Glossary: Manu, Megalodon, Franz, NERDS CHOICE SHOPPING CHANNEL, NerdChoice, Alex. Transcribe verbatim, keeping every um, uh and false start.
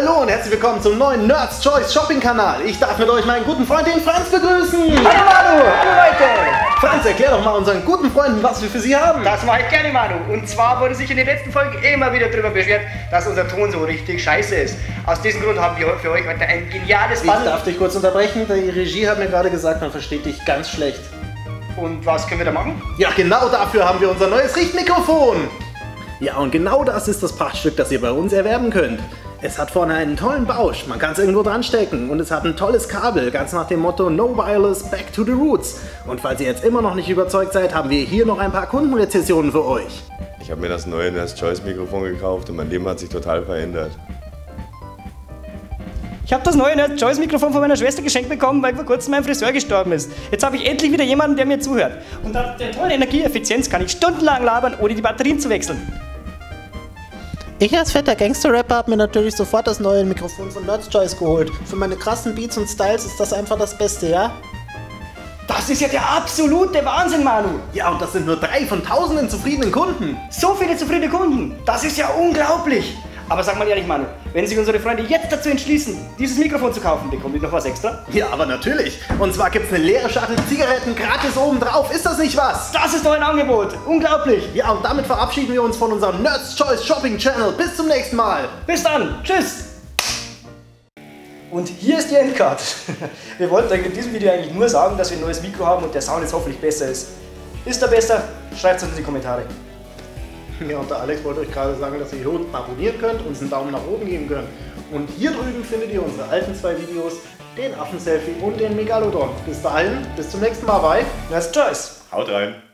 Hallo und herzlich willkommen zum neuen Nerds Choice Shopping Kanal. Ich darf mit euch meinen guten Freund, den Franz, begrüßen. Hallo Manu, hallo Leute. Franz, erklär doch mal unseren guten Freunden, was wir für sie haben. Das mache ich gerne, Manu. Und zwar wurde sich in den letzten Folgen immer wieder darüber beschwert, dass unser Ton so richtig scheiße ist. Aus diesem Grund haben wir für euch heute ein geniales Band. Ich darf dich kurz unterbrechen, die Regie hat mir gerade gesagt, man versteht dich ganz schlecht. Und was können wir da machen? Ja, genau dafür haben wir unser neues Richtmikrofon. Ja, und genau das ist das Prachtstück, das ihr bei uns erwerben könnt. Es hat vorne einen tollen Bausch, man kann es irgendwo dran stecken und es hat ein tolles Kabel, ganz nach dem Motto No Wireless, Back to the Roots. Und falls ihr jetzt immer noch nicht überzeugt seid, haben wir hier noch ein paar Kundenrezessionen für euch. Ich habe mir das neue Nerds Choice Mikrofon gekauft und mein Leben hat sich total verändert. Ich habe das neue Nerds Choice Mikrofon von meiner Schwester geschenkt bekommen, weil vor kurzem mein Friseur gestorben ist. Jetzt habe ich endlich wieder jemanden, der mir zuhört. Und dank der tollen Energieeffizienz kann ich stundenlang labern, ohne die Batterien zu wechseln. Ich als fetter Gangster-Rapper habe mir natürlich sofort das neue Mikrofon von Nerds Choice geholt. Für meine krassen Beats und Styles ist das einfach das Beste, ja? Das ist ja der absolute Wahnsinn, Manu! Ja, und das sind nur drei von tausenden zufriedenen Kunden! So viele zufriedene Kunden! Das ist ja unglaublich! Aber sag mal ehrlich, Manu, wenn sich unsere Freunde jetzt dazu entschließen, dieses Mikrofon zu kaufen, bekommen die noch was extra? Ja, aber natürlich! Und zwar gibt's eine leere Schachtel Zigaretten gratis oben drauf, ist das nicht was? Das ist doch ein Angebot! Unglaublich! Ja, und damit verabschieden wir uns von unserem Nerds Choice Shopping Channel. Bis zum nächsten Mal! Bis dann! Tschüss! Und hier ist die Endcard. Wir wollten in diesem Video eigentlich nur sagen, dass wir ein neues Mikro haben und der Sound jetzt hoffentlich besser ist. Ist er besser? Schreibt es uns in die Kommentare. Ja, und der Alex wollte euch gerade sagen, dass ihr hier unten abonnieren könnt, uns einen Daumen nach oben geben könnt. Und hier drüben findet ihr unsere alten zwei Videos, den Affen-Selfie und den Megalodon. Bis dahin, bis zum nächsten Mal bei Nerds Choice. Haut rein!